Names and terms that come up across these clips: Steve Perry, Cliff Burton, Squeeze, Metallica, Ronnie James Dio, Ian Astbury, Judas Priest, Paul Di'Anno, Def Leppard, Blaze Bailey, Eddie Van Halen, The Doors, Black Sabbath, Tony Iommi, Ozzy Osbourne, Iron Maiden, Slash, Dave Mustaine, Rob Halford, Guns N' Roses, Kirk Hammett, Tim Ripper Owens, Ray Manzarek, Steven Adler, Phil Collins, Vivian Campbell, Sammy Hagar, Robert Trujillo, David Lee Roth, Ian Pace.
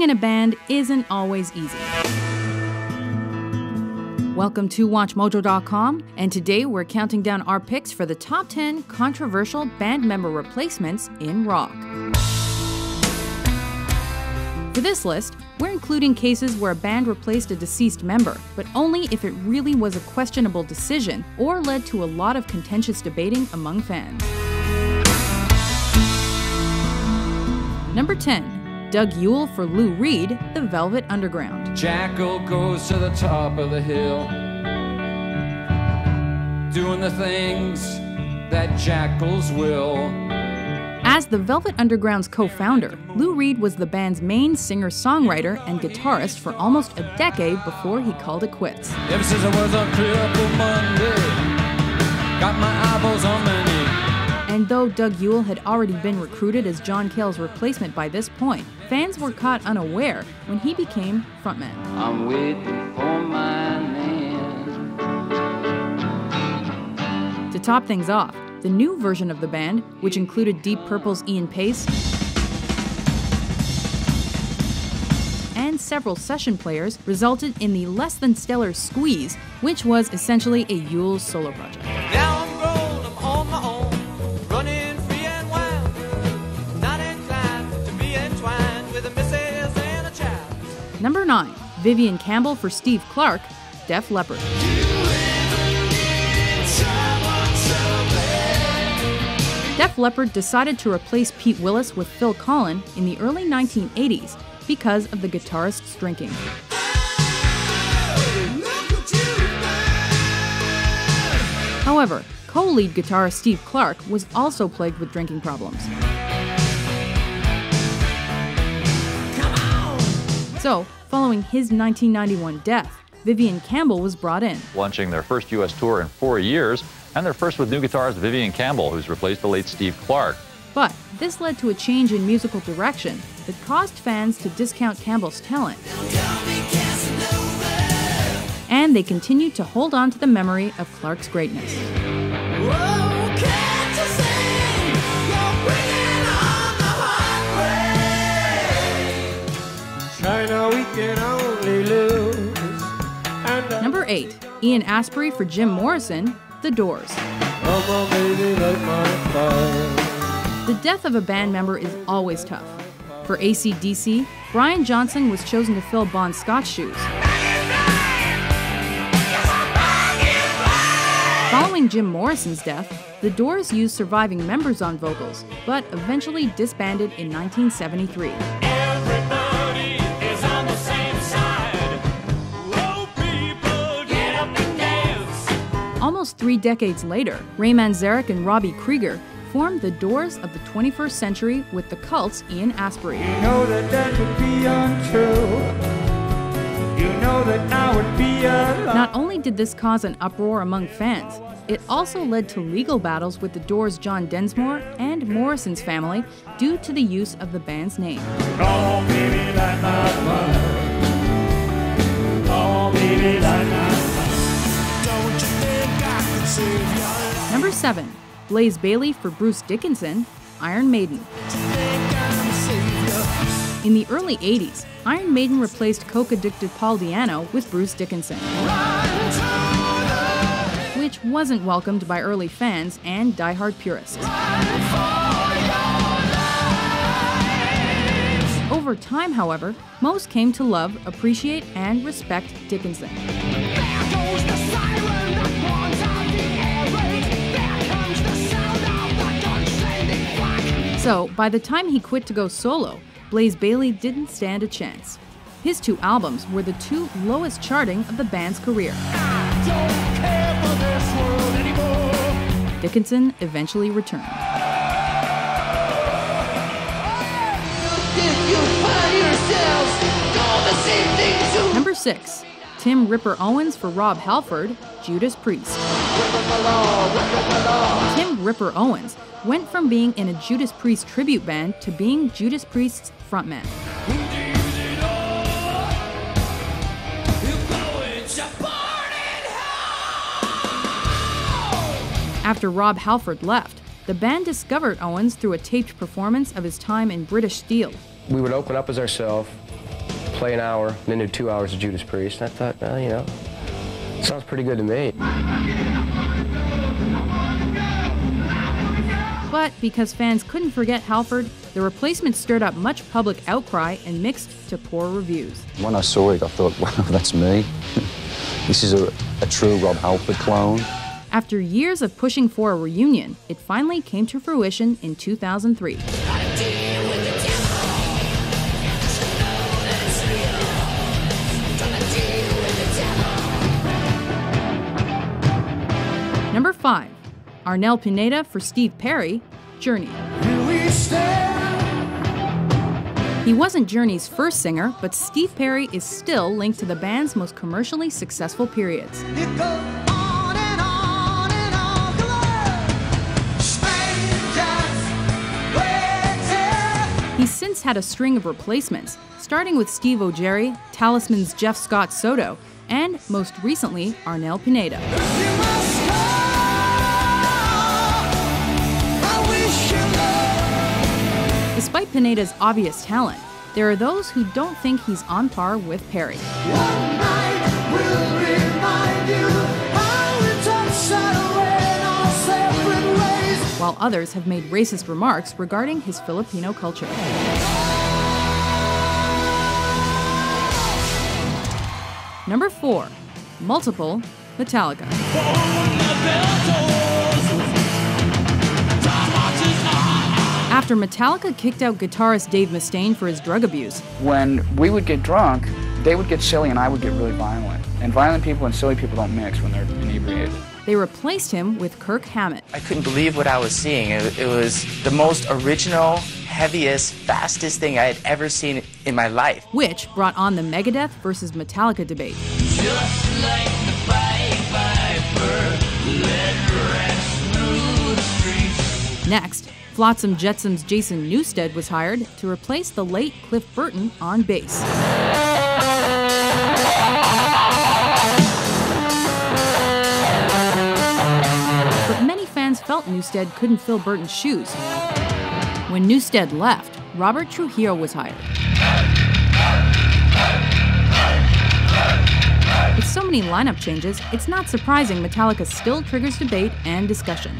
Playing in a band isn't always easy. Welcome to WatchMojo.com, and today we're counting down our picks for the top 10 controversial band member replacements in rock. For this list, we're including cases where a band replaced a deceased member, but only if it really was a questionable decision or led to a lot of contentious debating among fans. Number 10, Doug Yule for Lou Reed, The Velvet Underground. Jackal goes to the top of the hill, doing the things that jackals will. As the Velvet Underground's co-founder, Lou Reed was the band's main singer-songwriter and guitarist for almost a decade before he called it quits. Ever since I was on Cripple Monday, got my eyeballs on my knee. And though Doug Yule had already been recruited as John Cale's replacement by this point, fans were caught unaware when he became frontman. I'm waiting for my man. To top things off, the new version of the band, which included Deep Purple's Ian Pace and several session players, resulted in the less-than-stellar Squeeze, which was essentially a Yule solo project. Now I'm grown, I'm on my own, running free and wild, not inclined to be entwined with a missus and a child. Number 9, Vivian Campbell for Steve Clark, Def Leppard. Def Leppard decided to replace Pete Willis with Phil Collins in the early 1980s because of the guitarist's drinking. However, co-lead guitarist Steve Clark was also plagued with drinking problems. So, following his 1991 death, Vivian Campbell was brought in. Launching their first U.S. tour in 4 years, and their first with new guitarist Vivian Campbell, who's replaced the late Steve Clark. But this led to a change in musical direction that caused fans to discount Campbell's talent. And they continued to hold on to the memory of Clark's greatness. Whoa, can't you sing? You're bringing on the heartbreak. China, we can only lose. Number 8, Ian Astbury for Jim Morrison, The Doors. The death of a band member is always tough. For AC/DC, Brian Johnson was chosen to fill Bon Scott's shoes. Following Jim Morrison's death, The Doors used surviving members on vocals, but eventually disbanded in 1973. Almost 3 decades later, Ray Manzarek and Robbie Krieger formed the Doors of the 21st century with the Cult's Ian Astbury. You know that would be untrue. You know that I would be alive. Not only did this cause an uproar among fans, it also led to legal battles with the Doors' John Densmore and Morrison's family due to the use of the band's name. Oh, baby, like my mother. Oh, baby, like my mother. Number 7, Blaze Bailey for Bruce Dickinson, Iron Maiden. In the early 80s, Iron Maiden replaced coke-addicted Paul Di'Anno with Bruce Dickinson, which wasn't welcomed by early fans and die-hard purists. Over time, however, most came to love, appreciate, and respect Dickinson. So, by the time he quit to go solo, Blaze Bailey didn't stand a chance. His 2 albums were the 2 lowest charting of the band's career. I don't care for this world anymore. Dickinson eventually returned. Number 6, Tim Ripper Owens for Rob Halford, Judas Priest. Tim Ripper Owens went from being in a Judas Priest tribute band to being Judas Priest's frontman. After Rob Halford left, the band discovered Owens through a taped performance of his time in British Steel. We would open up as ourselves, play an hour, then do 2 hours of Judas Priest. And I thought, well, you know, sounds pretty good to me. But because fans couldn't forget Halford, the replacement stirred up much public outcry and mixed to poor reviews. When I saw it, I thought, wow, that's me. This is a true Rob Halford clone. After years of pushing for a reunion, it finally came to fruition in 2003. Number 5. Arnel Pineda for Steve Perry, Journey. He wasn't Journey's first singer, but Steve Perry is still linked to the band's most commercially successful periods. He's since had a string of replacements, starting with Steve O'Gerry, Talisman's Jeff Scott Soto, and most recently, Arnel Pineda. Despite Pineda's obvious talent, there are those who don't think he's on par with Perry. While others have made racist remarks regarding his Filipino culture. Number 4, Multiple, Metallica. After Metallica kicked out guitarist Dave Mustaine for his drug abuse. When we would get drunk, they would get silly and I would get really violent. And violent people and silly people don't mix when they're inebriated. They replaced him with Kirk Hammett. I couldn't believe what I was seeing. It was the most original, heaviest, fastest thing I had ever seen in my life. Which brought on the Megadeth versus Metallica debate. Just like the Pied Piper, let rats through the streets. Next, Flotsam Jetsam's Jason Newsted was hired to replace the late Cliff Burton on bass. Felt Newsted couldn't fill Burton's shoes. When Newsted left, Robert Trujillo was hired. With so many lineup changes, it's not surprising Metallica still triggers debate and discussion.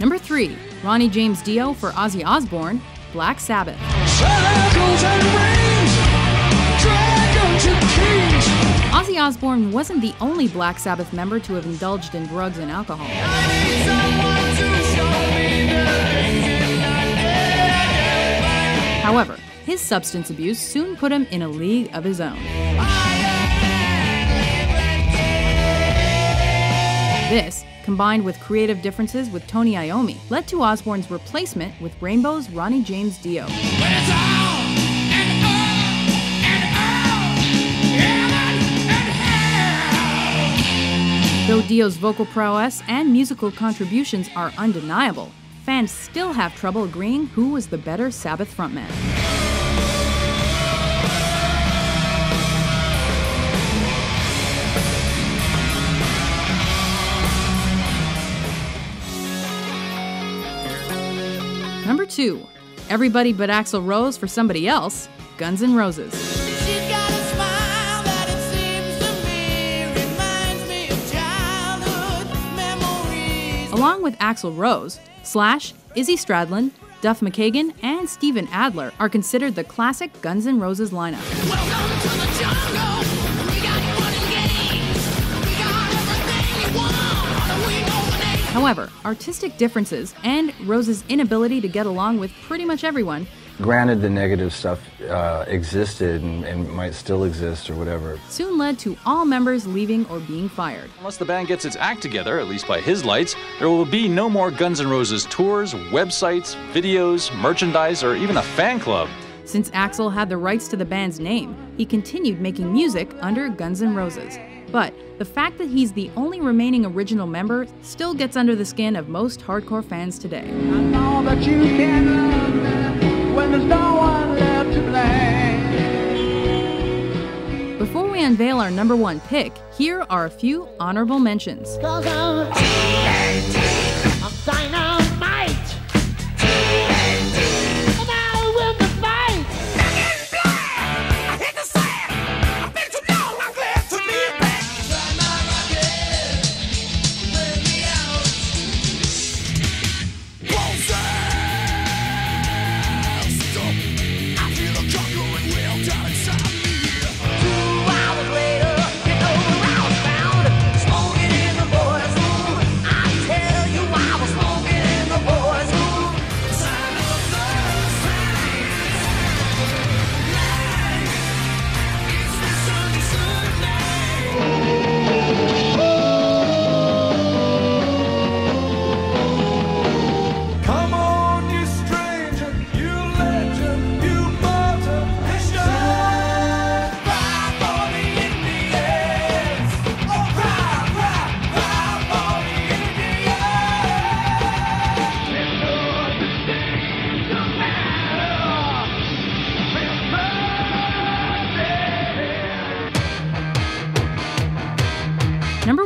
Number 3, Ronnie James Dio for Ozzy Osbourne, Black Sabbath. Ozzy Osbourne wasn't the only Black Sabbath member to have indulged in drugs and alcohol. However, his substance abuse soon put him in a league of his own. This, combined with creative differences with Tony Iommi, led to Osbourne's replacement with Rainbow's Ronnie James Dio. Though Dio's vocal prowess and musical contributions are undeniable, fans still have trouble agreeing who was the better Sabbath frontman. Number 2, everybody but Axl Rose for somebody else, Guns N' Roses. Along with Axl Rose, Slash, Izzy Stradlin, Duff McKagan, and Steven Adler are considered the classic Guns N' Roses lineup. Welcome to the jungle. We got fun and games. We got everything you want. We know the name. However, artistic differences and Rose's inability to get along with pretty much everyone. Granted, the negative stuff existed and might still exist or whatever. Soon led to all members leaving or being fired. Unless the band gets its act together, at least by his lights, there will be no more Guns N' Roses tours, websites, videos, merchandise, or even a fan club. Since Axl had the rights to the band's name, he continued making music under Guns N' Roses. But the fact that he's the only remaining original member still gets under the skin of most hardcore fans today. I know that you can love me. When there's no one left to blame. Before we unveil our number 1 pick, here are a few honorable mentions. 'Cause I'm a dino.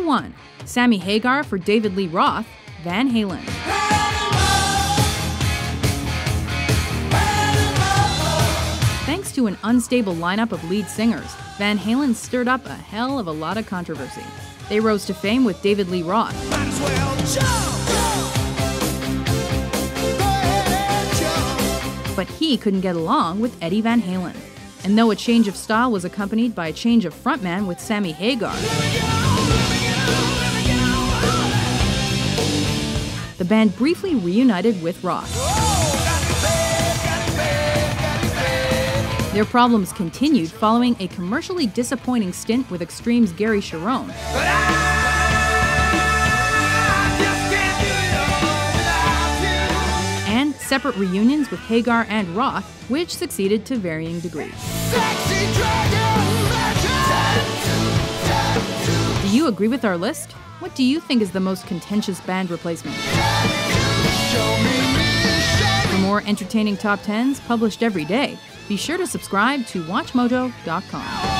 1981, Sammy Hagar for David Lee Roth, Van Halen. Thanks to an unstable lineup of lead singers, Van Halen stirred up a hell of a lot of controversy. They rose to fame with David Lee Roth. But he couldn't get along with Eddie Van Halen. And though a change of style was accompanied by a change of frontman with Sammy Hagar, the band briefly reunited with Roth. Their problems continued following a commercially disappointing stint with Extreme's Gary Cherone. Separate reunions with Hagar and Roth, which succeeded to varying degrees. Do you agree with our list? What do you think is the most contentious band replacement? For more entertaining top 10s published every day, be sure to subscribe to WatchMojo.com.